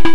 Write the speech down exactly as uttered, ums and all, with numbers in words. You